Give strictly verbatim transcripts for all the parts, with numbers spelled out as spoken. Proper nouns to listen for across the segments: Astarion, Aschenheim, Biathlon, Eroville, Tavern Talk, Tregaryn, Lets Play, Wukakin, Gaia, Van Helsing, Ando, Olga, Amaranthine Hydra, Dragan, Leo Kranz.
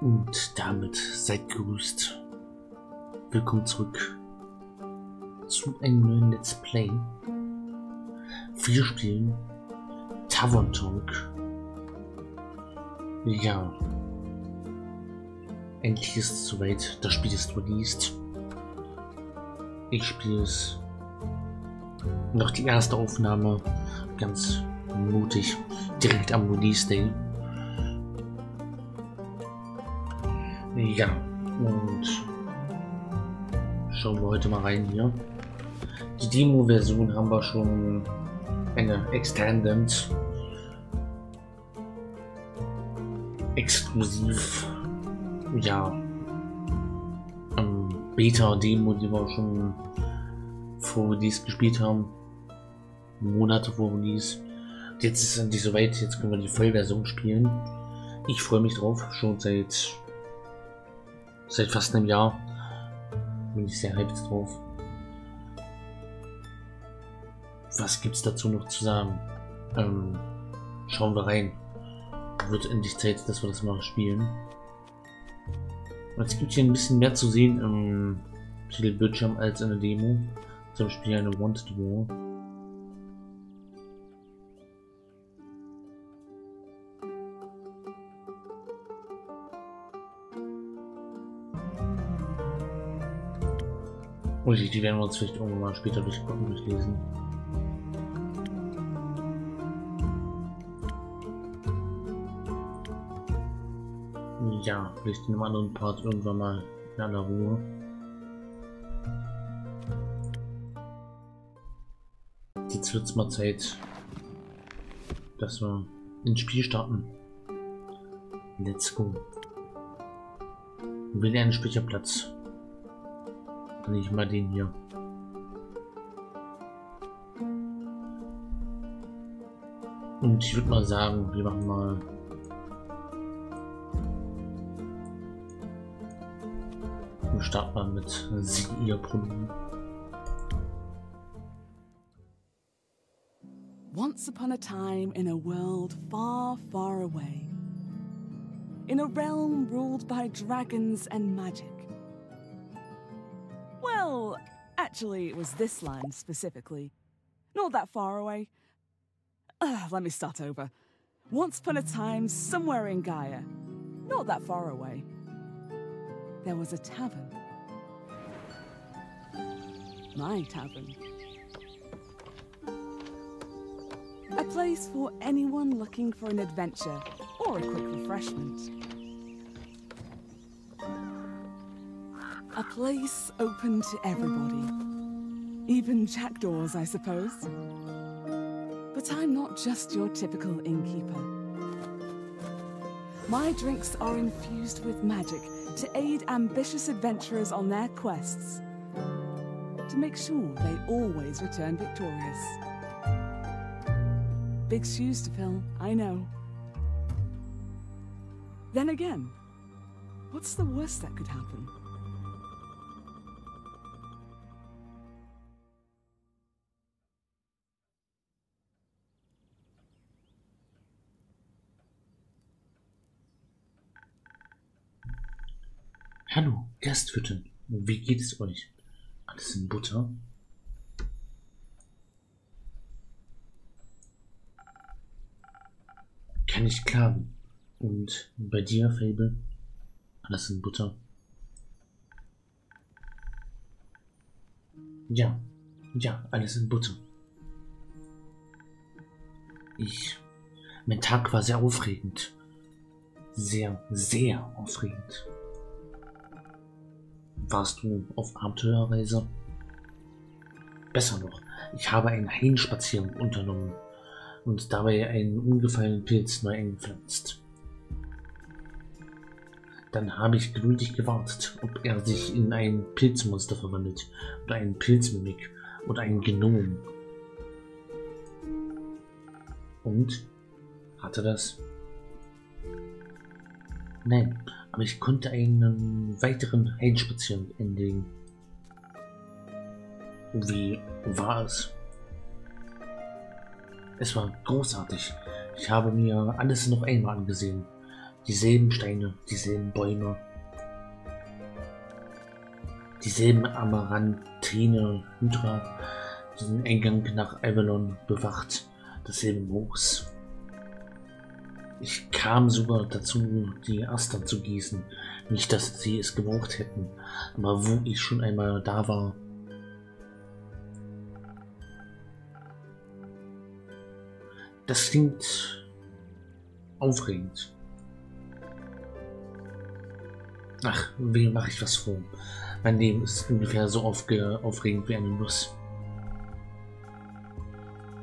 Und damit seid gegrüßt. Willkommen zurück zu einem neuen Let's Play. Wir spielen Tavern Talk. Ja. Endlich ist es soweit. Das Spiel ist released. Ich spiele es. Noch die erste Aufnahme. Ganz mutig. Direkt am Release Day. Ja, und schauen wir heute mal rein hier. Die Demo-Version haben wir schon, eine Extended, exklusiv, ja, ähm, Beta-Demo, die wir schon vor Release gespielt haben, Monate vor Release. Jetzt ist es endlich soweit, jetzt können wir die Vollversion spielen. Ich freue mich drauf, schon seit... Seit fast einem Jahr bin ich sehr hyped drauf. Was gibt's dazu noch zu sagen? Ähm, schauen wir rein. Wird endlich Zeit, dass wir das mal spielen. Es gibt hier ein bisschen mehr zu sehen im Titelbildschirm als in der Demo. Zum Beispiel eine Wanted War. Die werden wir uns vielleicht irgendwann mal später durchgucken, durchlesen. Ja, vielleicht in einem anderen Part irgendwann mal in aller Ruhe. Jetzt wird es mal Zeit, dass wir ins Spiel starten. Let's go. Will einen Speicherplatz. Ich mal den hier. Und ich würde mal sagen, wir machen mal wir starten mal mit Siegerproben. Once upon a time in a world far, far away, in a realm ruled by dragons and magic. Well, actually, it was this land specifically. Not that far away. Ugh, let me start over. Once upon a time, somewhere in Gaia. Not that far away. There was a tavern. My tavern. A place for anyone looking for an adventure or a quick refreshment. A place open to everybody. Even jackdaws, I suppose. But I'm not just your typical innkeeper. My drinks are infused with magic to aid ambitious adventurers on their quests. To make sure they always return victorious. Big shoes to fill, I know. Then again, what's the worst that could happen? Hallo, Gastwirtin. Wie geht es euch? Alles in Butter? Kann ich klagen. Und bei dir, Fable? Alles in Butter? Ja, ja, alles in Butter. Ich... Mein Tag war sehr aufregend. Sehr, sehr aufregend. Warst du auf Abenteuerreise? Besser noch, ich habe einen Hainspaziergang unternommen und dabei einen umgefallenen Pilz neu eingepflanzt. Dann habe ich geduldig gewartet, ob er sich in ein Pilzmonster verwandelt oder einen Pilzmimik oder einen Gnom. Und? Hat er das? Nein. Aber ich konnte einen weiteren Hainspaziergang endigen. Wie war es? Es war großartig. Ich habe mir alles noch einmal angesehen. Dieselben Steine, dieselben Bäume, dieselben Amaranthine Hydra, diesen Eingang nach Avalon bewacht, dasselbe Moos. Ich kam sogar dazu, die Astern zu gießen. Nicht, dass sie es gebraucht hätten, aber wo ich schon einmal da war. Das klingt aufregend. Ach, wem mache ich was vor? Mein Leben ist ungefähr so aufregend wie eine Nuss.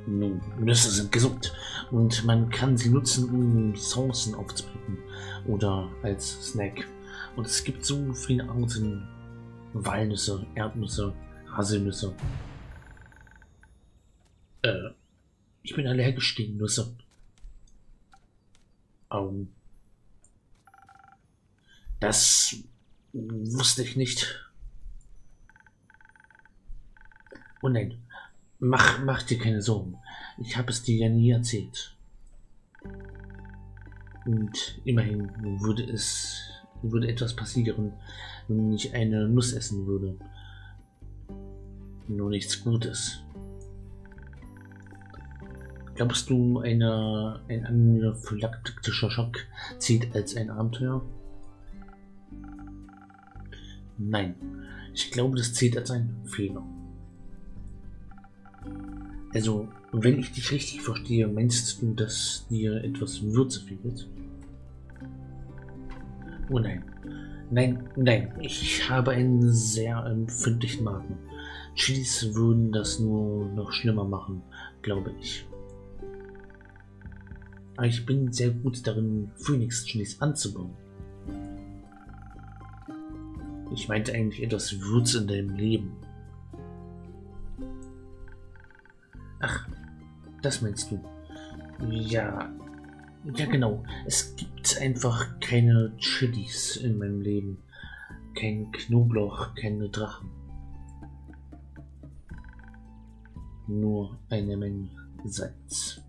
Nun, Nüsse sind gesund und man kann sie nutzen, um Saucen aufzubieten oder als Snack. Und es gibt so viele Arten: Walnüsse, Erdnüsse, Haselnüsse. Äh, ich bin allergisch gegen Nüsse. Augen. Das wusste ich nicht. Oh nein. Mach, mach dir keine Sorgen. Ich habe es dir ja nie erzählt. Und immerhin würde es würde etwas passieren, wenn ich eine Nuss essen würde. Nur nichts Gutes. Glaubst du, eine, ein anaphylaktischer Schock zieht als ein Abenteuer? Nein, ich glaube, das zählt als ein Fehler. Also, wenn ich dich richtig verstehe, meinst du, dass dir etwas Würze fehlt? Oh nein, nein, nein, ich habe einen sehr empfindlichen Magen. Chilis würden das nur noch schlimmer machen, glaube ich. Aber ich bin sehr gut darin, Phoenix-Chilis anzubauen. Ich meinte eigentlich etwas Würze in deinem Leben. Ach, das meinst du? Ja, ja genau. Es gibt einfach keine Chilis in meinem Leben. Kein Knoblauch, keine Drachen. Nur eine Menge Salz.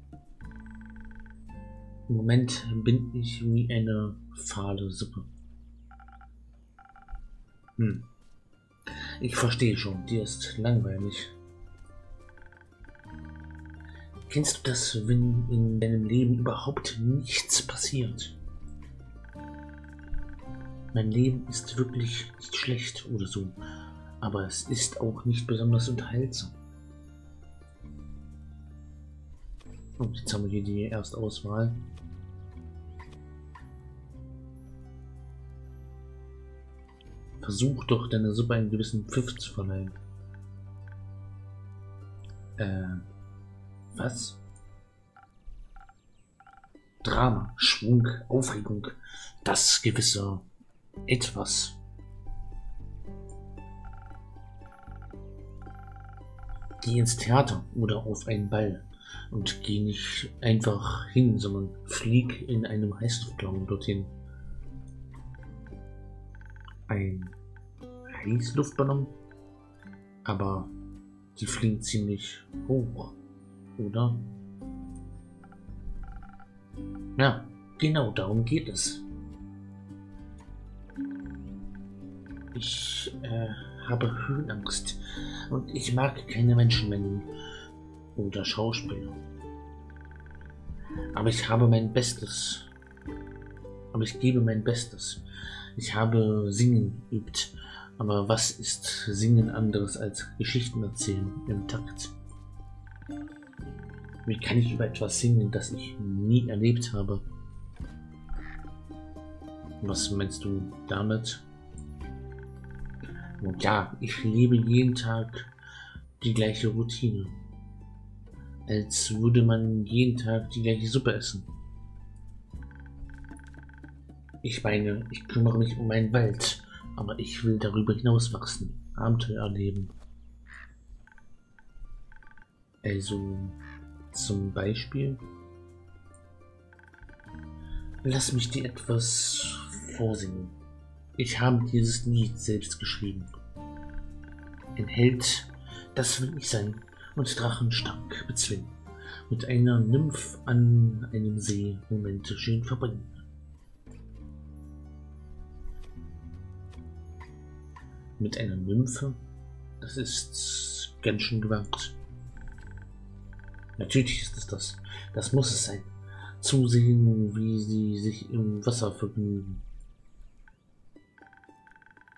Im Moment bin ich wie eine fahle Suppe. Hm. Ich verstehe schon, dir ist langweilig. Kennst du das, wenn in deinem Leben überhaupt nichts passiert? Mein Leben ist wirklich nicht schlecht oder so, aber es ist auch nicht besonders unterhaltsam. Und jetzt haben wir hier die Erstauswahl. Versuch doch, deiner Suppe einen gewissen Pfiff zu verleihen. Äh, was? Drama, Schwung, Aufregung, das gewisse Etwas. Geh ins Theater oder auf einen Ball und geh nicht einfach hin, sondern flieg in einem Heißluftballon dorthin. Ein Heißluftballon, aber die fliegen ziemlich hoch, oder? Ja, genau darum geht es. Ich äh, habe Höhenangst und ich mag keine Menschenmengen oder Schauspieler. Aber ich habe mein Bestes. Aber ich gebe mein Bestes. Ich habe Singen geübt, aber was ist Singen anderes als Geschichten erzählen im Takt? Wie kann ich über etwas singen, das ich nie erlebt habe? Was meinst du damit? Und ja, ich lebe jeden Tag die gleiche Routine. Als würde man jeden Tag die gleiche Suppe essen. Ich meine, ich kümmere mich um meinen Wald, aber ich will darüber hinaus wachsen, Abenteuer erleben. Also, zum Beispiel, lass mich dir etwas vorsingen. Ich habe dieses Lied selbst geschrieben. Ein Held, das will ich sein und Drachen stark bezwingen. Mit einer Nymph an einem See Momente schön verbringen. mit einer Nymphe. Das ist ganz schön gewagt. Natürlich ist es das. Das muss es sein. Zusehen, wie sie sich im Wasser vergnügen.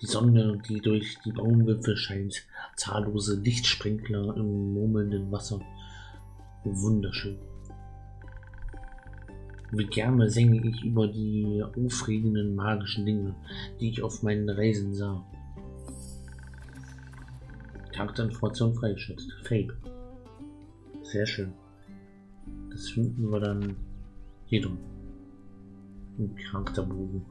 Die Sonne, die durch die Baumwipfel scheint, zahllose Lichtsprinkler im murmelnden Wasser. Wunderschön. Wie gerne singe ich über die aufregenden magischen Dinge, die ich auf meinen Reisen sah. Charakter-Information freigeschaltet. Fake. Sehr schön. Das finden wir dann hier drum. Im Charakterbogen.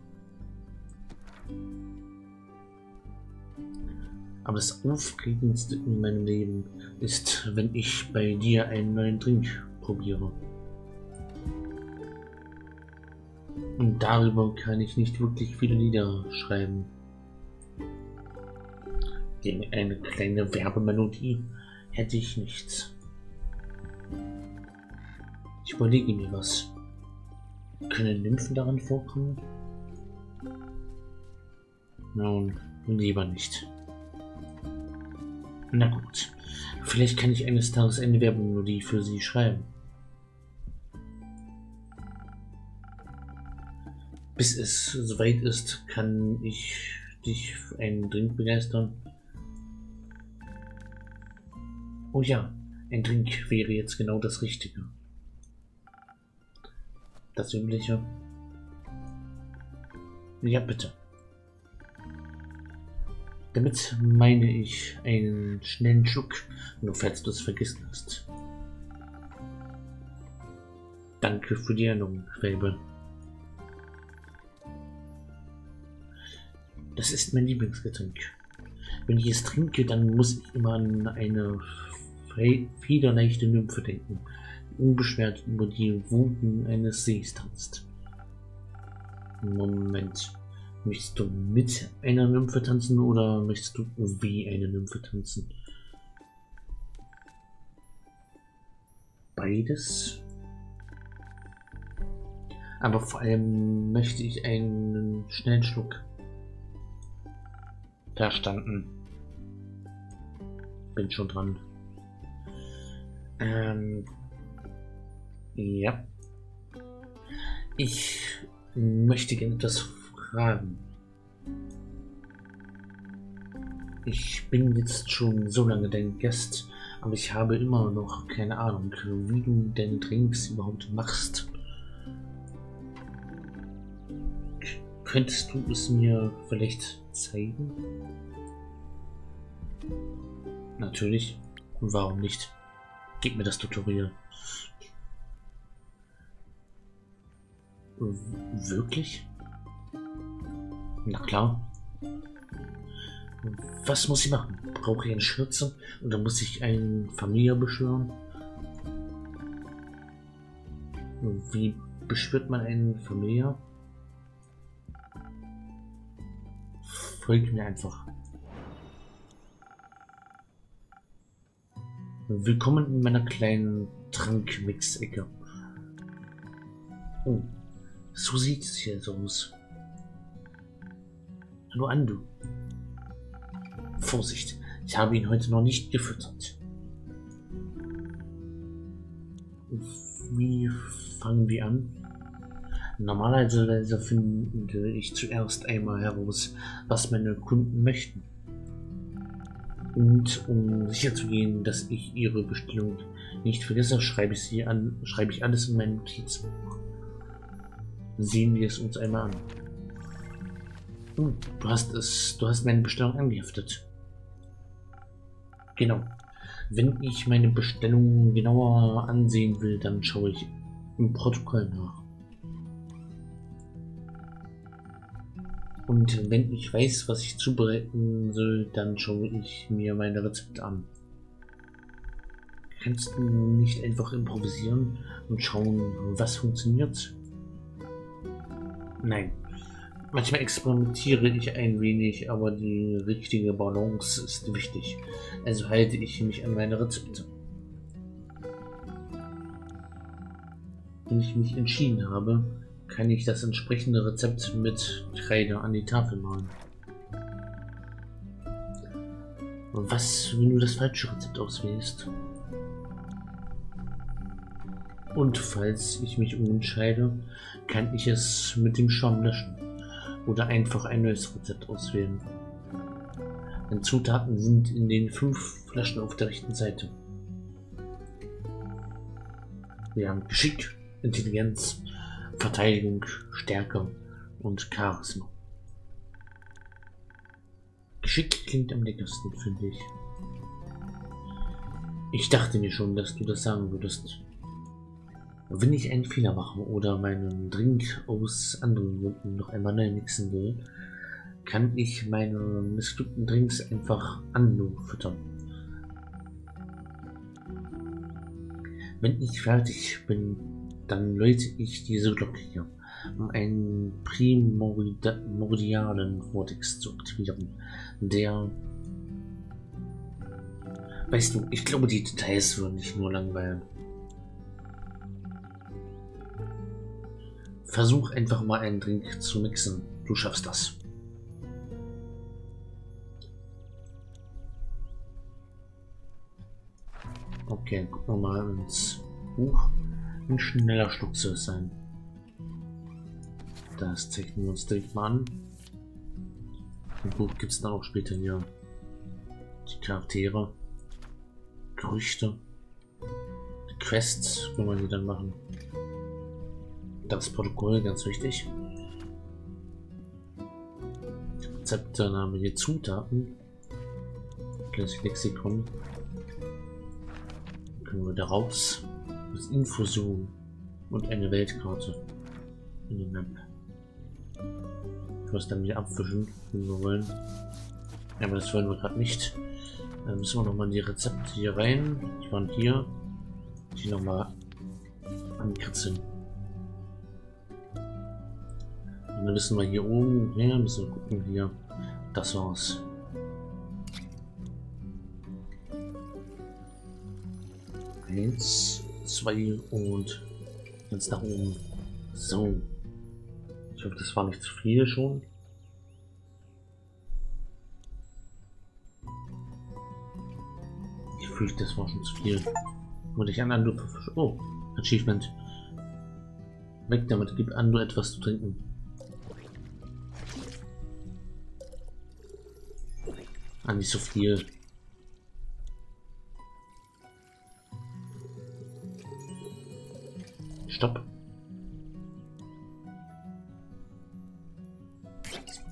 Aber das Aufregendste in meinem Leben ist, wenn ich bei dir einen neuen Drink probiere. Und darüber kann ich nicht wirklich viele Lieder schreiben. Gegen eine kleine Werbemelodie hätte ich nichts. Ich überlege mir was. Können Nymphen daran vorkommen? Nein, lieber nicht. Na gut, vielleicht kann ich eines Tages eine Werbemelodie für sie schreiben. Bis es soweit ist, kann ich dich für einen Drink begeistern. Oh ja, ein Drink wäre jetzt genau das Richtige. Das Übliche. Ja, bitte. Damit meine ich einen schnellen Schluck, nur falls du es vergessen hast. Danke für die Erinnerung, Fable. Das ist mein Lieblingsgetränk. Wenn ich es trinke, dann muss ich immer an eine federleichte Nymphe denken, die unbeschwert über die Wogen eines Sees tanzt. Moment, möchtest du mit einer Nymphe tanzen oder möchtest du wie eine Nymphe tanzen? Beides. Aber vor allem möchte ich einen schnellen Schluck. Verstanden. Bin schon dran. Ähm. Ja. Ich möchte gerne etwas fragen. Ich bin jetzt schon so lange dein Gast, aber ich habe immer noch keine Ahnung, wie du deine Drinks überhaupt machst. Könntest du es mir vielleicht zeigen? Natürlich. Und warum nicht? Gib mir das Tutorial. W- wirklich? Na klar. Was muss ich machen? Brauche ich einen Schürze? Oder muss ich einen Familie beschwören? Wie beschwört man einen Familie? Folgt mir einfach. Willkommen in meiner kleinen Trankmix-Ecke. Oh, so sieht es hier jetzt aus. Hallo Ando. Vorsicht, ich habe ihn heute noch nicht gefüttert. Wie fangen wir an? Normalerweise finde ich zuerst einmal heraus, was meine Kunden möchten. Und um sicherzugehen, dass ich ihre Bestellung nicht vergesse, schreibe ich, sie an, schreibe ich alles in mein Notizbuch. Sehen wir es uns einmal an. Oh, du hast es, du hast meine Bestellung angeheftet. Genau. Wenn ich meine Bestellung genauer ansehen will, dann schaue ich im Protokoll nach. Und wenn ich weiß, was ich zubereiten soll, dann schaue ich mir meine Rezepte an. Kannst du nicht einfach improvisieren und schauen, was funktioniert? Nein. Manchmal experimentiere ich ein wenig, aber die richtige Balance ist wichtig. Also halte ich mich an meine Rezepte. Wenn ich mich entschieden habe, kann ich das entsprechende Rezept mit Kreide an die Tafel malen. Was, wenn du das falsche Rezept auswählst? Und falls ich mich umentscheide, kann ich es mit dem Schaum löschen oder einfach ein neues Rezept auswählen. Denn Zutaten sind in den fünf Flaschen auf der rechten Seite. Wir haben Geschick, Intelligenz, Verteidigung, Stärke und Charisma. Geschick klingt am leckersten, finde ich. Ich dachte mir schon, dass du das sagen würdest. Wenn ich einen Fehler mache oder meinen Drink aus anderen Gründen noch einmal neu mixen will, kann ich meine missglückten Drinks einfach Ando füttern. Wenn ich fertig bin, dann läute ich diese Glocke hier, um einen primordialen Vortex zu aktivieren, der... Weißt du, ich glaube, die Details würden dich nur langweilen. Versuch einfach mal einen Drink zu mixen. Du schaffst das. Okay, gucken wir mal ins Buch. Ein schneller Schluck soll es sein. Das zeichnen wir uns direkt mal an. Im Buch gibt es dann auch später hier die Charaktere, Gerüchte, die Quests, wenn wir die dann machen. Das Protokoll, ganz wichtig. Rezepte, Name, die Zutaten. Das Lexikon. Können wir daraus das Infusion und eine Weltkarte in die Map. Was dann wieder abwischen, wenn wir wollen. Aber das wollen wir gerade nicht. Dann müssen wir nochmal die Rezepte hier rein. Die waren hier. Die nochmal ankritzeln. Und dann müssen wir hier oben her, müssen wir gucken hier. Das war's. Eins, zwei und ganz nach oben. So. Ich hoffe, das war nicht zu viel schon. Ich fühle, das war schon zu viel. Würde ich an Ando verfischen. Oh, Achievement. Weg damit, gib Ando etwas zu trinken. Ah, nicht so viel. Stopp.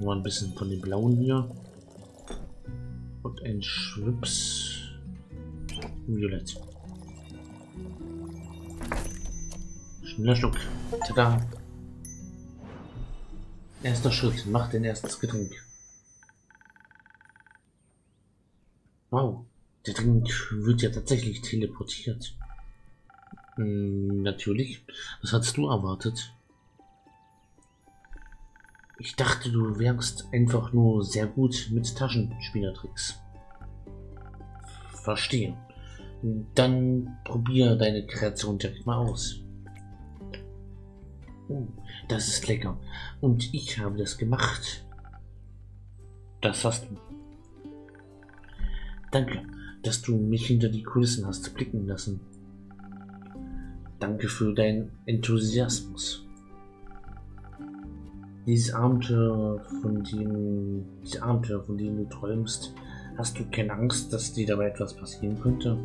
Mal ein bisschen von den blauen hier. Und ein Schwips. Violett. Schneller Schluck. Tada. Erster Schritt. Mach den ersten Getränk. Wow. Der Drink wird ja tatsächlich teleportiert. Hm, natürlich. Was hast du erwartet? Ich dachte, du wärst einfach nur sehr gut mit Taschenspielertricks. Verstehe. Dann probier deine Kreation direkt mal aus. Oh, das ist lecker. Und ich habe das gemacht. Das hast du. Danke, dass du mich hinter die Kulissen hast blicken lassen. Danke für deinen Enthusiasmus. Dieses Abenteuer, von dem, diese Abenteuer, von denen du träumst, hast du keine Angst, dass dir dabei etwas passieren könnte?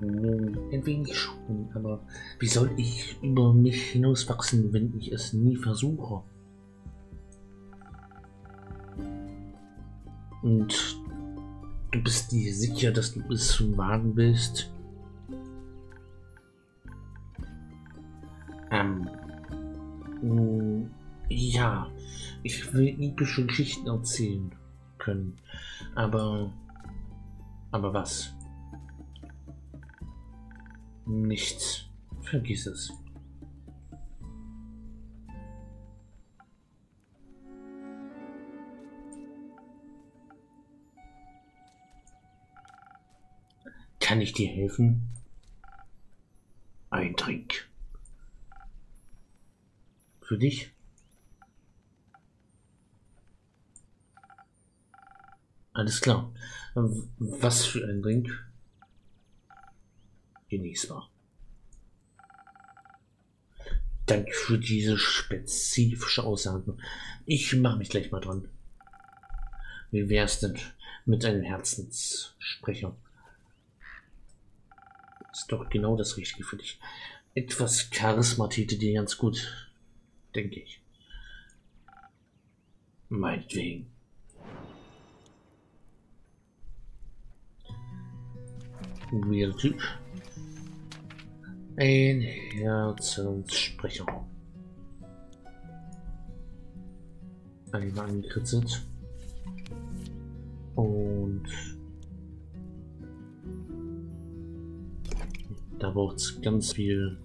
Nun, ein wenig schon, aber wie soll ich über mich hinauswachsen, wenn ich es nie versuche? Und du bist dir sicher, dass du es schon wagen willst? Ähm. Ja, ich will epische Geschichten erzählen können. Aber. Aber was? Nichts. Vergiss es. Kann ich dir helfen? Ein Drink. Für dich? Alles klar. Was für ein Drink. Genießbar. Danke für diese spezifische Aussage. Ich mache mich gleich mal dran. Wie wär's denn mit einem Herzenssprecher? Ist doch genau das Richtige für dich. Etwas Charisma täte dir ganz gut, denke ich. Meinetwegen. Weirder Typ. Ein Herzenssprecher. Einmal angekritzelt. Und da braucht es ganz viel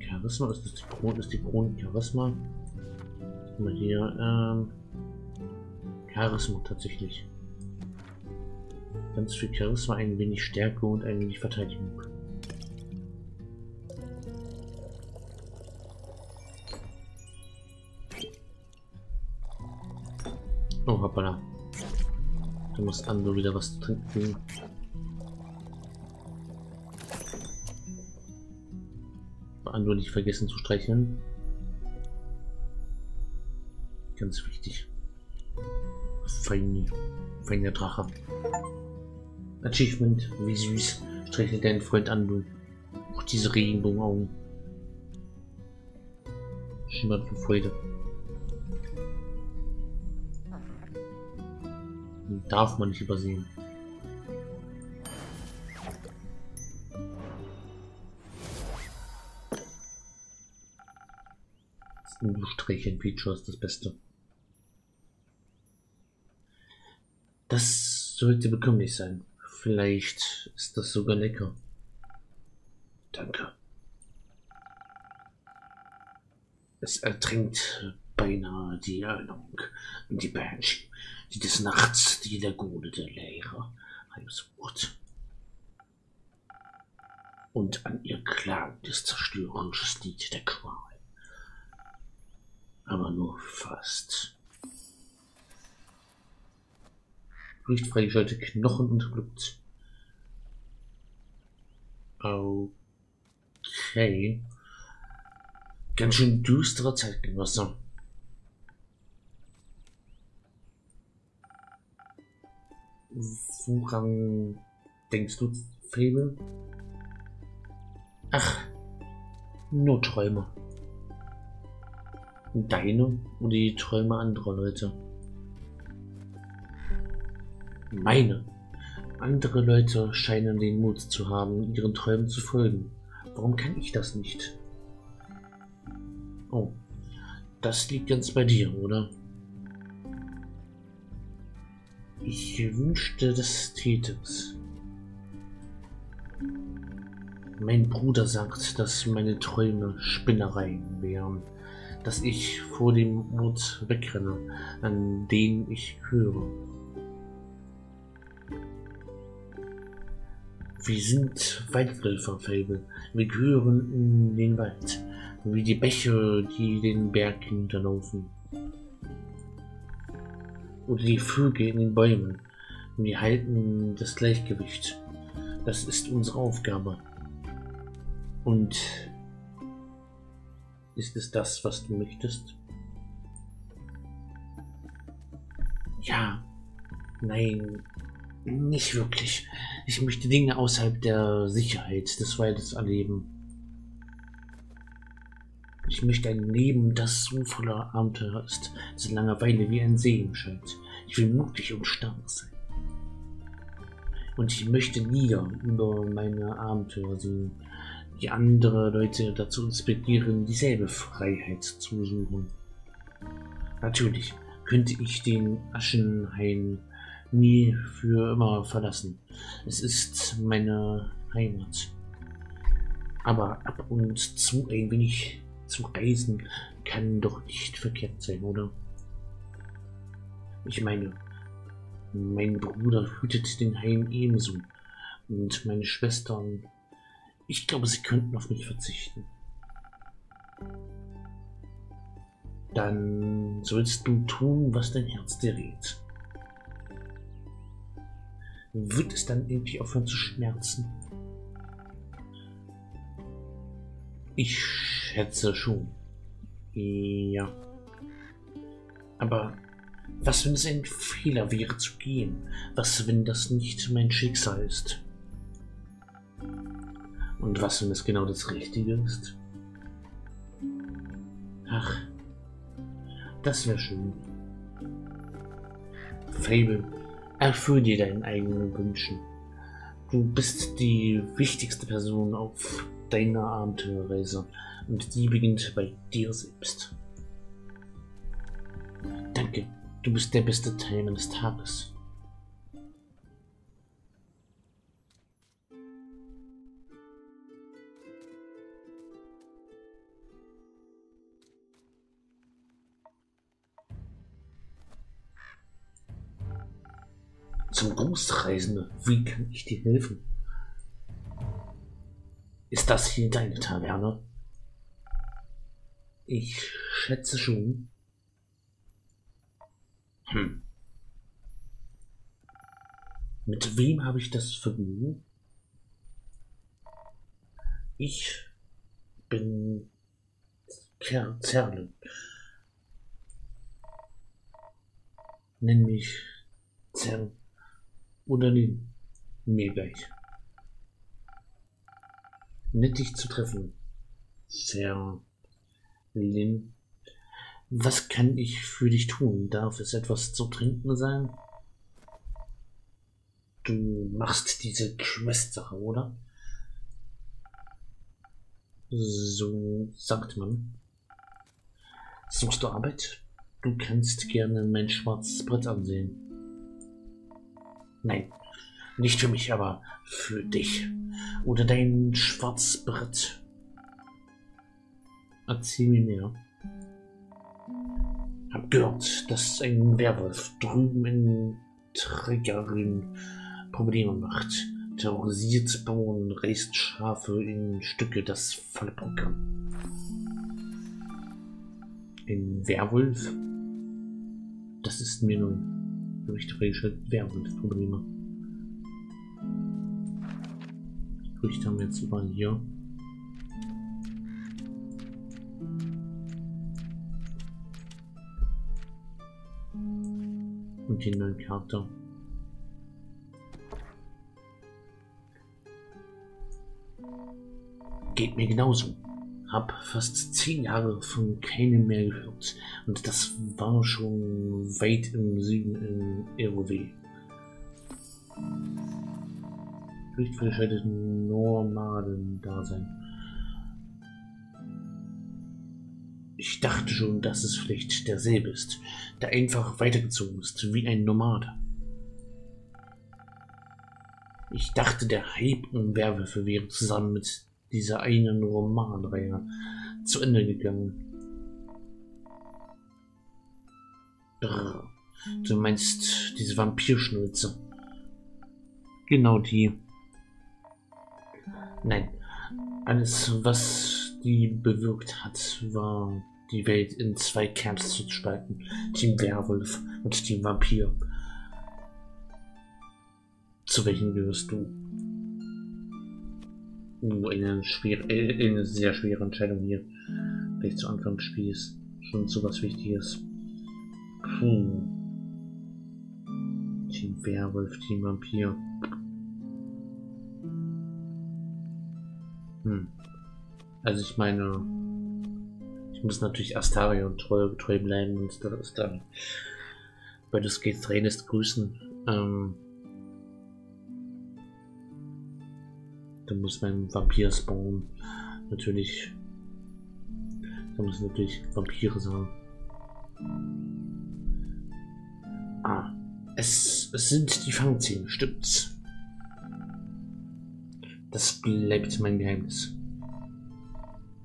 Charisma. Ist das die Krone? Ist die Krone Charisma? Mal hier ähm, Charisma tatsächlich. Ganz viel Charisma, ein wenig Stärke und ein wenig Verteidigung. Oh, hoppala. Du musst Ando wieder was trinken. Ando nicht vergessen zu streicheln. Ganz wichtig. Fein, feiner Drache. Achievement, wie süß, streichelt deinen Freund Ando. Auch diese Regenbogenaugen. Schimmert von Freude. Den darf man nicht übersehen. Das Ando-Streichen-Feature ist das Beste. Das sollte bekömmlich sein. Vielleicht ist das sogar lecker. Danke. Es ertrinkt beinahe die Erinnerung an die Banshee, die des Nachts die Lagune der Leere heimsucht und an ihr klagendes zerstörerisches Lied der Qual. Aber nur fast. Riecht freigeschaltet Knochen und Blut. Okay. Ganz schön düstere Zeitgenosse. Woran denkst du, Fable? Ach, nur Träume. Deine oder die Träume anderer Leute? Meine. Andere Leute scheinen den Mut zu haben, ihren Träumen zu folgen. Warum kann ich das nicht? Oh, das liegt ganz bei dir, oder? Ich wünschte, das täte es. Mein Bruder sagt, dass meine Träume Spinnereien wären, dass ich vor dem Mut wegrenne, an den ich höre. Wir sind Waldläufer, Fable. Wir gehören in den Wald, wie die Bäche, die den Berg hinterlaufen. Oder die Vögel in den Bäumen. Wir halten das Gleichgewicht. Das ist unsere Aufgabe. Und ist es das, was du möchtest? Ja, nein. Nicht wirklich. Ich möchte Dinge außerhalb der Sicherheit des Waldes erleben. Ich möchte ein Leben, das so voller Abenteuer ist, so Langeweile wie ein See im scheint. Ich will mutig und stark sein. Und ich möchte Lieder über meine Abenteuer singen, die andere Leute dazu inspirieren, dieselbe Freiheit zu suchen. Natürlich könnte ich den Aschenheim nie für immer verlassen. Es ist meine Heimat. Aber ab und zu ein wenig zu reisen kann doch nicht verkehrt sein, oder? Ich meine, mein Bruder hütet den Heim ebenso. Und meine Schwestern, ich glaube, sie könnten auf mich verzichten. Dann sollst du tun, was dein Herz dir rät. Wird es dann irgendwie aufhören zu schmerzen? Ich schätze schon. Ja. Aber was, wenn es ein Fehler wäre zu gehen? Was, wenn das nicht mein Schicksal ist? Und was, wenn es genau das Richtige ist? Ach, das wäre schön. Fable, erfüll dir deinen eigenen Wünschen. Du bist die wichtigste Person auf deiner Abenteuerreise und die beginnt bei dir selbst. Danke, du bist der beste Teil meines Tages. Zum Großreisenden, wie kann ich dir helfen? Ist das hier deine Taverne? Ich schätze schon. Hm. Mit wem habe ich das Vergnügen? Ich bin Kerzerle. Nenn mich Zerl. Oder nee, mir gleich. Nett, dich zu treffen. Sehr Lin. Was kann ich für dich tun? Darf es etwas zu trinken sein? Du machst diese Quest-Sache, oder? So sagt man. Suchst du Arbeit? Du kannst gerne mein schwarzes Brett ansehen. Nein, nicht für mich, aber für dich. Oder dein Schwarzbrett. Erzähl mir mehr. Hab gehört, dass ein Werwolf drüben in Tregaryn Probleme macht. Terrorisiert Bauern, reißt Schafe in Stücke, das volle Programm. Ein Werwolf? Das ist mir nun. Werwolf-Probleme. Gerüchte haben wir jetzt überall hier. Und den neuen Charakter. Geht mir genauso. Hab fast zehn Jahre von keinem mehr gehört und das war schon weit im Süden in Eroville. Richtverschaltet Nomaden-Dasein. Ich dachte schon, dass es vielleicht derselbe ist, der einfach weitergezogen ist wie ein Nomade. Ich dachte, der Hype um Werwölfe wäre zusammen mit dieser einen Romanreihe zu Ende gegangen. Brr, du meinst diese Vampirschnulze? Genau die. Nein, alles, was die bewirkt hat, war, die Welt in zwei Camps zu spalten: Team Werwolf und Team Vampir. Zu welchen gehörst du? Uh, eine, schwere, äh, eine sehr schwere Entscheidung hier. Vielleicht zu Anfang des Spiels. Schon so was Wichtiges. Hm. Team Werwolf, Team Vampir. Hm. Also ich meine, ich muss natürlich Astarion treu, treu bleiben und das ist dann bei das geht's Trainest grüßen. Ähm, Da muss mein Vampir spawnen. Natürlich. Da muss natürlich Vampire sein. Ah. Es, es sind die Fangzähne, stimmt's? Das bleibt mein Geheimnis.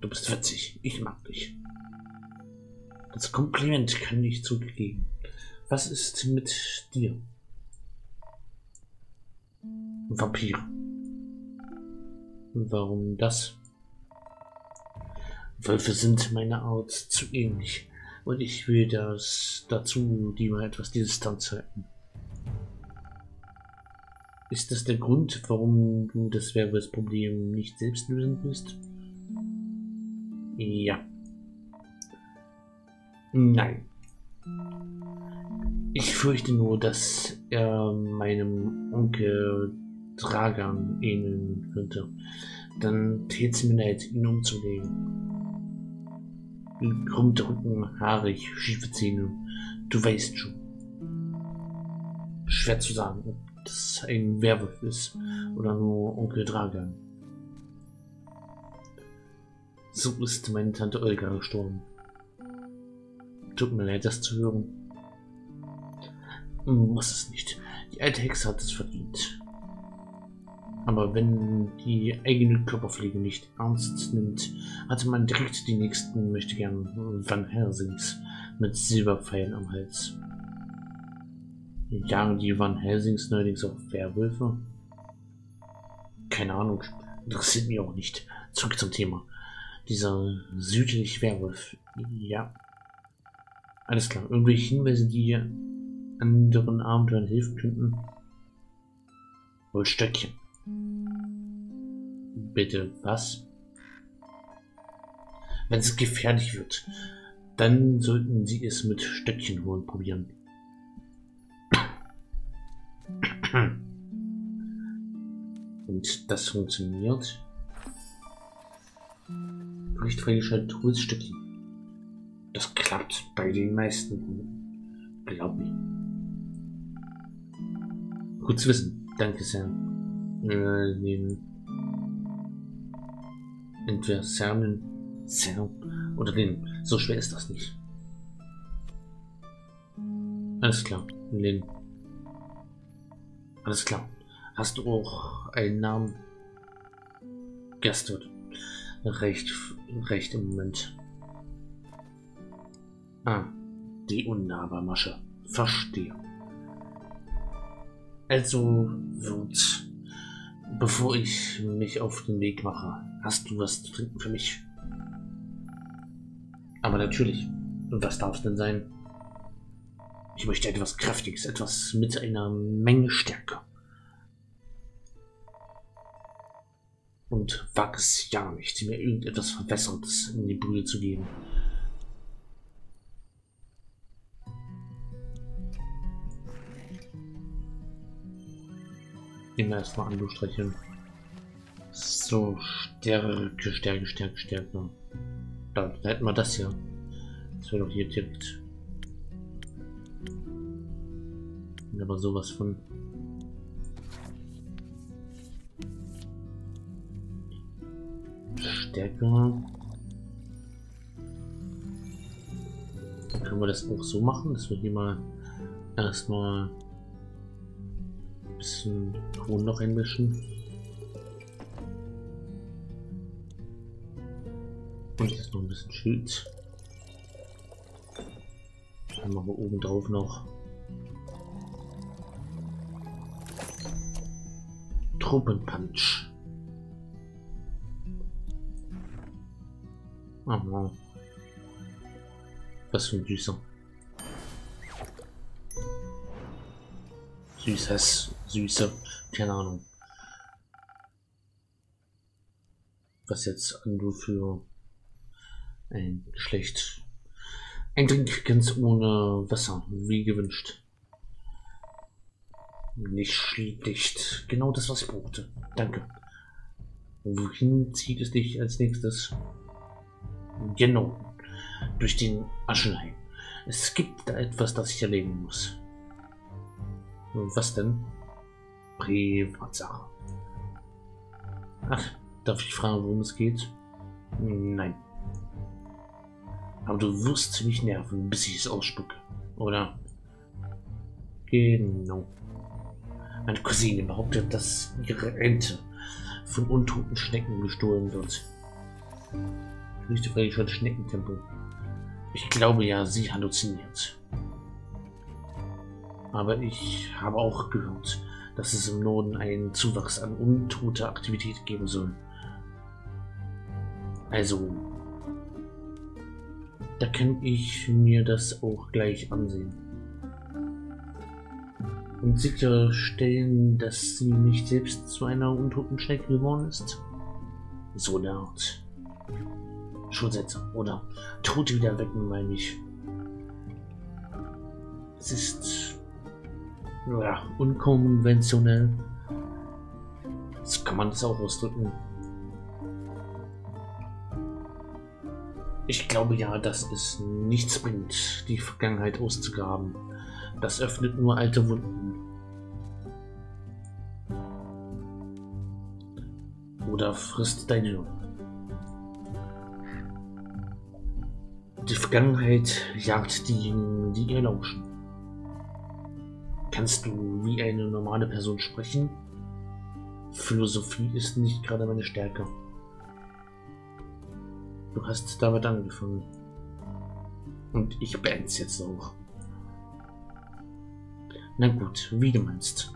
Du bist witzig. Ich mag dich. Das Kompliment kann ich zurückgeben. Was ist mit dir? Vampir. Warum das? Wölfe sind meiner Art zu ähnlich. Und ich will das dazu, die mal etwas Distanz halten. Ist das der Grund, warum du das Werwolfsproblem nicht selbst lösen willst? Ja. Nein. Ich fürchte nur, dass er meinem Onkel Dragan ähneln könnte. Dann täte es mir leid, ihn umzulegen. Krummt Rücken, haarig, schiefe Zähne. Du weißt schon. Schwer zu sagen, ob das ein Werwolf ist oder nur Onkel Dragan. So ist meine Tante Olga gestorben. Tut mir leid, das zu hören. Muss es nicht. Die alte Hexe hat es verdient. Aber wenn die eigene Körperpflege nicht ernst nimmt, hatte man direkt die nächsten Möchtegern Van Helsings mit Silberpfeilen am Hals. Jagen die Van Helsings neuerdings auf Werwölfe? Keine Ahnung, interessiert mich auch nicht. Zurück zum Thema. Dieser südliche Werwolf. Ja. Alles klar. Irgendwelche Hinweise, die anderen Abenteuern helfen könnten? Holzstöckchen. Bitte, was? Wenn es gefährlich wird, dann sollten Sie es mit Stöckchen holen probieren. Und das funktioniert. Bericht freigeschaltet, Holzstöckchen. Das klappt bei den meisten. Glaub mir. Gut zu wissen. Danke sehr. Äh, nee. Entweder Sermon, Serm oder Lin. So schwer ist das nicht. Alles klar, Lin. Alles klar. Hast du auch einen Namen? Gerstut. Recht, recht im Moment. Ah, die Unnahbarmasche. Verstehe. Also wird, bevor ich mich auf den Weg mache, hast du was zu trinken für mich? Aber natürlich. Und was darf es denn sein? Ich möchte etwas Kräftiges, etwas mit einer Menge Stärke. Und wag es ja nicht, mir irgendetwas Verwässertes in die Brühe zu geben. Immer erstmal Ando streicheln. So, Stärke, Stärke, Stärke, Stärke. Dann hätten wir das hier. Das wird doch hier tippt. Aber sowas von. Stärke. Dann können wir das auch so machen, dass wir hier mal erstmal ein bisschen Ton noch einmischen. Und jetzt noch ein bisschen Schild. Dann machen wir oben drauf noch Truppenpunch. Oh wow. Was für ein Süßer. Süßes, Süße, keine Ahnung. Was jetzt Ando für ein Geschlecht. Ein Drink ganz ohne Wasser, wie gewünscht. Nicht schlecht. Genau das, was ich brauchte. Danke. Wohin zieht es dich als nächstes? Genau. Durch den Aschenheim. Es gibt da etwas, das ich erledigen muss. Was denn? Privatsache. Ach, darf ich fragen, worum es geht? Nein. Aber du wirst mich nerven, bis ich es ausspucke. Oder? Genau. Meine Cousine behauptet, dass ihre Ente von untoten Schnecken gestohlen wird. Richtig freigeschaltet Schneckentempel. Ich glaube ja, sie halluziniert. Aber ich habe auch gehört, dass es im Norden einen Zuwachs an untoter Aktivität geben soll. Also, Da kann ich mir das auch gleich ansehen. Und sicherstellen, dass sie nicht selbst zu einer untoten Schnecke geworden ist. So eine Art Schutzsätze oder Tote wieder wecken, meine ich. Es ist ja, unkonventionell. So kann man das auch ausdrücken. Ich glaube ja, dass es nichts bringt, die Vergangenheit auszugraben. Das öffnet nur alte Wunden. Oder frisst deine Jungen. Die Vergangenheit jagt diejenigen, die ihr lauschen. Kannst du wie eine normale Person sprechen? Philosophie ist nicht gerade meine Stärke. Du hast damit angefangen. Und ich beende es jetzt auch. Na gut, wie du meinst.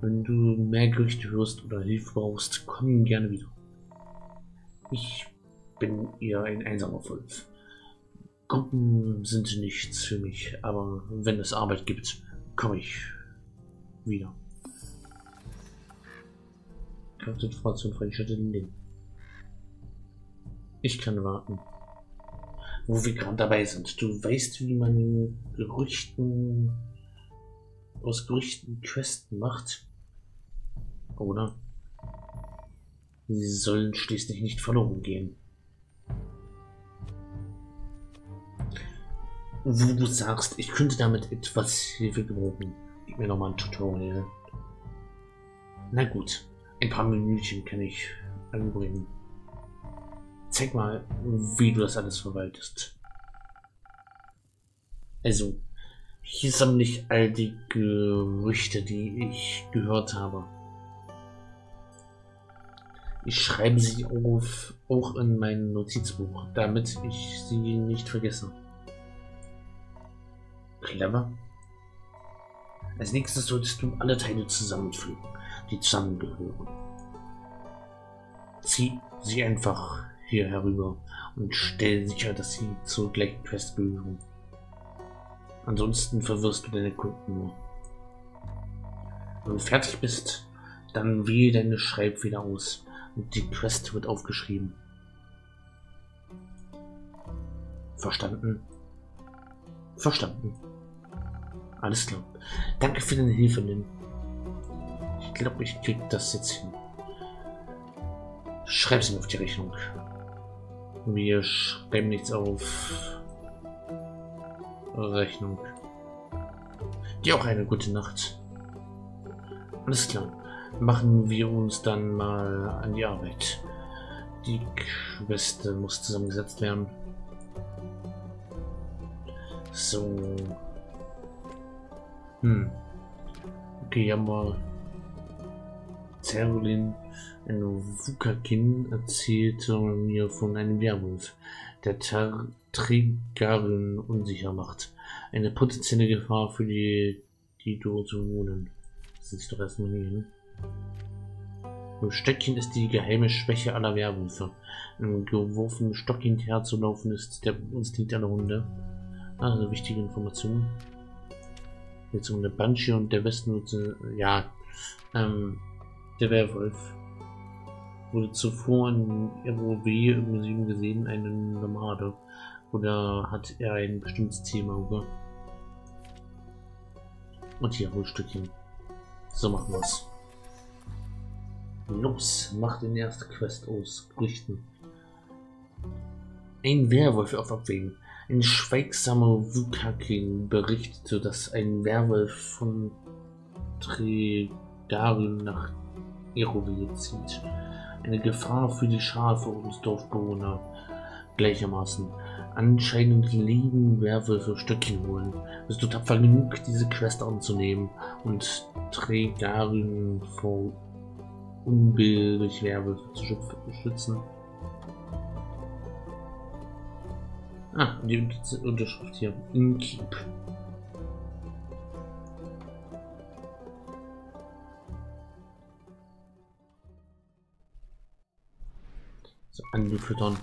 Wenn du mehr Gerüchte hörst oder Hilfe brauchst, komm gerne wieder. Ich bin eher ein einsamer Wolf. Gruppen sind nichts für mich, aber wenn es Arbeit gibt, komme ich wieder. Kraftinformation freigeschaltet in den. Ich kann warten. Wo wir gerade dabei sind. Du weißt, wie man Gerüchten aus Gerüchten Quests macht. Oder? Sie sollen schließlich nicht verloren gehen. Wo du sagst, ich könnte damit etwas Hilfe gebrauchen. Gib mir nochmal ein Tutorial. Na gut, ein paar Minütchen kann ich anbringen. Zeig mal, wie du das alles verwaltest. Also, hier sammle ich all die Gerüchte, die ich gehört habe. Ich schreibe sie auf, auch in mein Notizbuch, damit ich sie nicht vergesse. Clever. Als nächstes solltest du alle Teile zusammenfügen, die zusammengehören. Zieh sie einfach hier herüber und stell sicher, dass sie zur gleichen Quest gehören. Ansonsten verwirrst du deine Kunden nur. Wenn du fertig bist, dann wähle deine Schreibfeder aus und die Quest wird aufgeschrieben. Verstanden? Verstanden. Alles klar. Danke für deine Hilfe, Lynn. Ich glaube, ich krieg das jetzt hin. Schreib es mir auf die Rechnung. Wir schreiben nichts auf Rechnung. Dir auch eine gute Nacht. Alles klar. Machen wir uns dann mal an die Arbeit. Die Queste muss zusammengesetzt werden. So. Hm. Okay, haben wir Zerolin. Ein Wukakin erzählte mir von einem Werwolf, der Tregaryn unsicher macht. Eine potenzielle Gefahr für die, die dort wohnen. Das ist doch erstmal hier, ne? Im Stöckchen ist die geheime Schwäche aller Werwölfe. Im geworfenen Stock hinterherzulaufen ist der Instinkt aller Hunde. Also wichtige Informationen. Jetzt um der Banshee und der Westnutze. Ja, ähm, der Werwolf wurde zuvor in Eroville im Süden gesehen, eine Nomade. Oder hat er ein bestimmtes Thema über? Und hier Holzstückchen. So machen wir's. Los, macht den ersten Quest aus. Gerüchten. Ein Werwolf auf Abwägen. Ein schweigsamer Wukakin berichtete, dass ein Werwolf von Tregaryn nach Eroville zieht. Eine Gefahr für die Schafe und Dorfbewohner gleichermaßen. Anscheinend lieben Werwölfe Stöckchen holen. Bist du tapfer genug, diese Quest anzunehmen und Tregaryn vor Unbill durch Werwölfe zu schützen? Ah, die Unterschrift hier. Inkeep. So, angefüttern.